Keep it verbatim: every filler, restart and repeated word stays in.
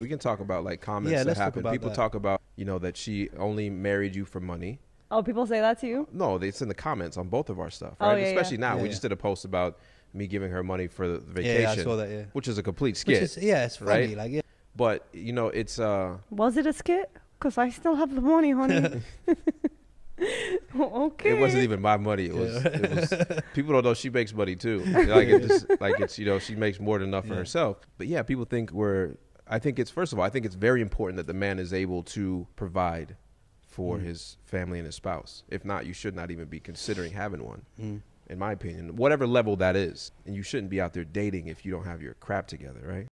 We can talk about like comments yeah, that happen. People that. talk about, you know, that she only married you for money. Oh, people say that to you? No, it's in the comments on both of our stuff, right? Oh, yeah, Especially yeah. now. Yeah, we yeah. just did a post about me giving her money for the vacation. Yeah, yeah I saw that, yeah. Which is a complete skit. Which is, yeah, it's funny. Right? Like, yeah. But, you know, it's... Uh, Was it a skit? Because I still have the money, honey. Okay. It wasn't even my money. It was, yeah. it was people don't know she makes money, too. Like, it just, like it's, you know, she makes more than enough yeah. for herself. But, yeah, people think we're... I think it's, first of all, I think it's very important that the man is able to provide for mm. his family and his spouse. If not, you should not even be considering having one, mm. in my opinion, whatever level that is. And you shouldn't be out there dating if you don't have your crap together, right?